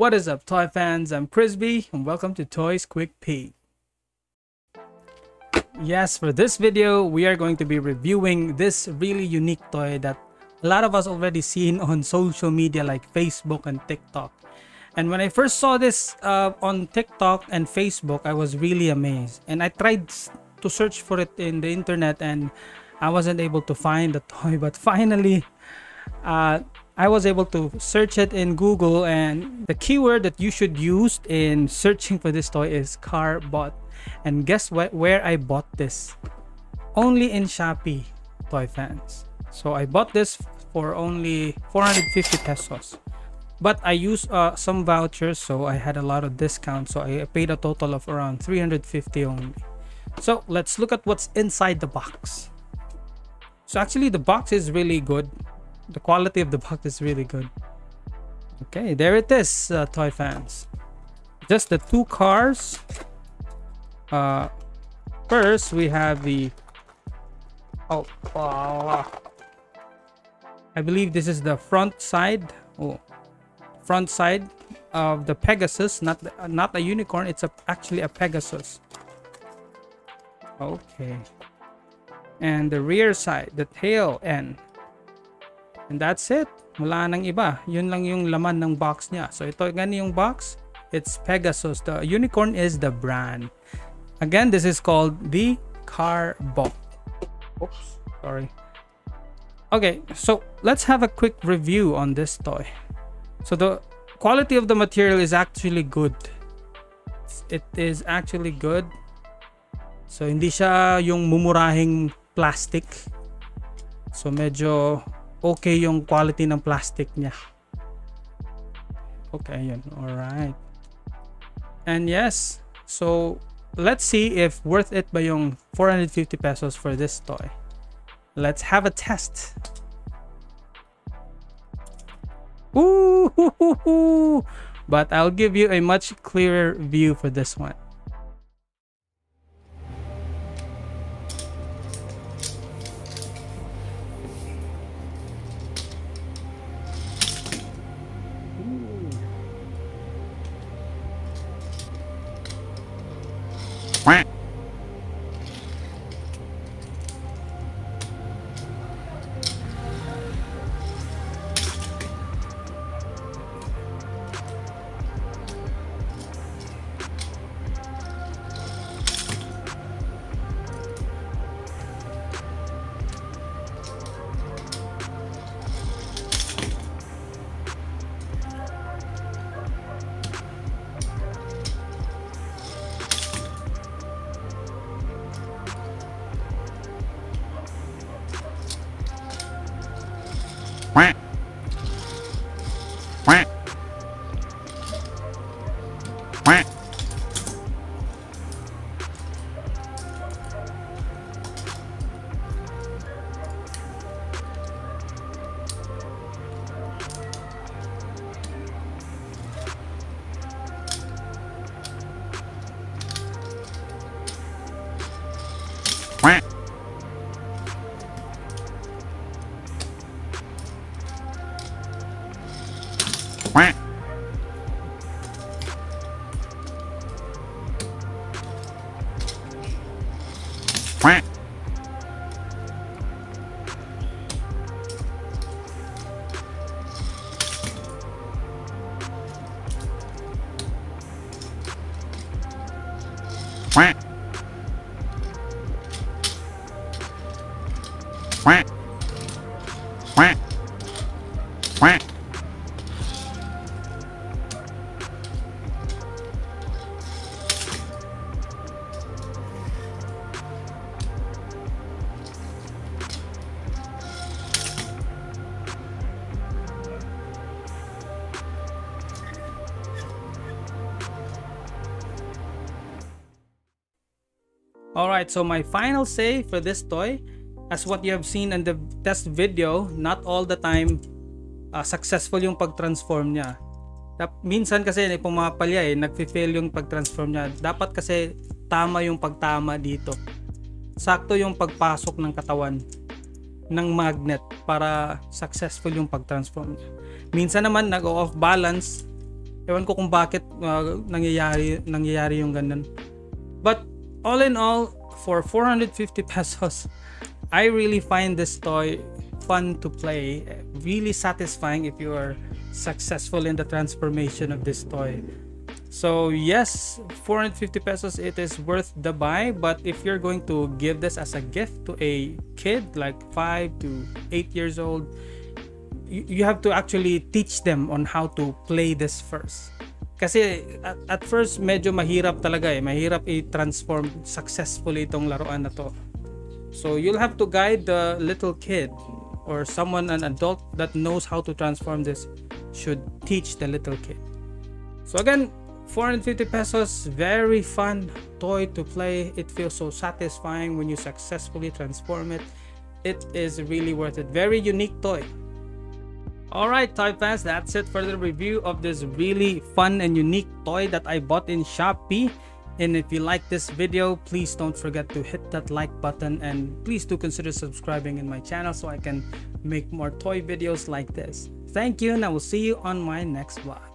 What is up, toy fans? I'm Krizby and welcome to Toys Quick Peek. Yes, for this video we are going to be reviewing this really unique toy that a lot of us already seen on social media like Facebook and TikTok. And when I first saw this on TikTok and Facebook, I was really amazed, and I tried to search for it in the internet and I wasn't able to find the toy, but finally I was able to search it in Google, and the keyword that you should use in searching for this toy is Carbot. And guess what, where I bought this? Only in Shopee, toy fans. So I bought this for only 450 pesos. But I used some vouchers, so I had a lot of discounts. So I paid a total of around 350 only. So let's look at what's inside the box. So actually the box is really good. The quality of the box is really good. Okay, there it is, toy fans. Just the two cars. First we have the... Oh, I believe this is the front side. Oh, front side of the Pegasus, not a unicorn. It's actually a Pegasus. Okay, and the rear side, the tail end. And that's it. Wala nang iba. Yun lang yung laman ng box niya. So ito gani yung box. It's Pegasus. The unicorn is the brand. Again, this is called the Carbot. Oops, sorry. Okay, so let's have a quick review on this toy. So the quality of the material is actually good. It is actually good. So hindi siya yung mumurahing plastic. So medyo okay yung quality ng plastic niya. Okay, yun. Alright. And yes, so let's see if worth it ba yung 450 pesos for this toy. Let's have a test. Ooh, hoo, hoo, hoo. But I'll give you a much clearer view for this one. Alright, so my final say for this toy, as what you have seen in the test video, not all the time successful yung pag-transform niya. Minsan kasi pumapalya eh, nag-fail yung pag-transform niya. Dapat kasi tama yung pagtama dito. Sakto yung pagpasok ng katawan ng magnet para successful yung pag-transform niya. Minsan naman nag-off balance, Ewan ko kung bakit nangyayari yung ganun. But all in all, for 450 pesos, I really find this toy fun to play, really satisfying if you are successful in the transformation of this toy. So yes, 450 pesos, it is worth the buy. But if you're going to give this as a gift to a kid like 5 to 8 years old, you have to actually teach them on how to play this first. Kasi at first medyo mahirap talaga eh. Mahirap i-transform successfully itong laruan na to. So you'll have to guide the little kid, or someone, an adult that knows how to transform this should teach the little kid. So again, 450 pesos, very fun toy to play. It feels so satisfying when you successfully transform it. It is really worth it. Very unique toy. Alright, toy fans, that's it for the review of this really fun and unique toy that I bought in Shopee. And if you like this video, please don't forget to hit that like button, and please do consider subscribing in my channel so I can make more toy videos like this. Thank you, and I will see you on my next vlog.